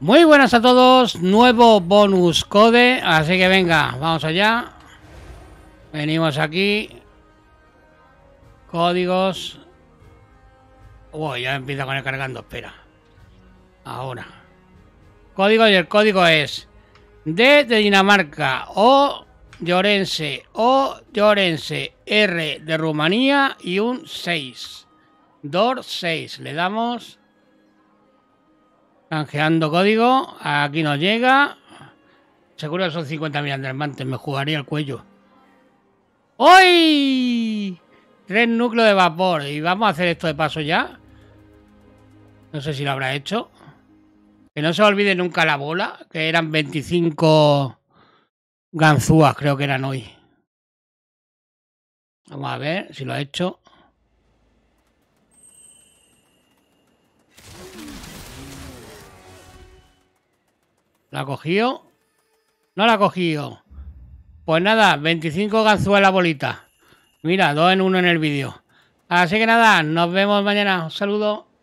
Muy buenas a todos, nuevo bonus code, así que venga, vamos allá. Venimos aquí. Códigos. Uy, ya empieza con el cargando, espera. Ahora. Código, y el código es D de Dinamarca, O Llorense, R de Rumanía y un 6. DOR 6. Le damos. Canjeando código. Aquí nos llega. Seguro que son 50.000 diamantes. Me jugaría el cuello. ¡Hoy! 3 núcleos de vapor. Y vamos a hacer esto de paso ya. No sé si lo habrá hecho. Que no se olvide nunca la bola. Que eran 25 ganzúas, creo que eran hoy. Vamos a ver si lo ha hecho. ¿La ha cogido? No la ha cogido. Pues nada, 25 ganzúas la bolita. Mira, 2 en 1 en el vídeo. Así que nada, nos vemos mañana. Un saludo.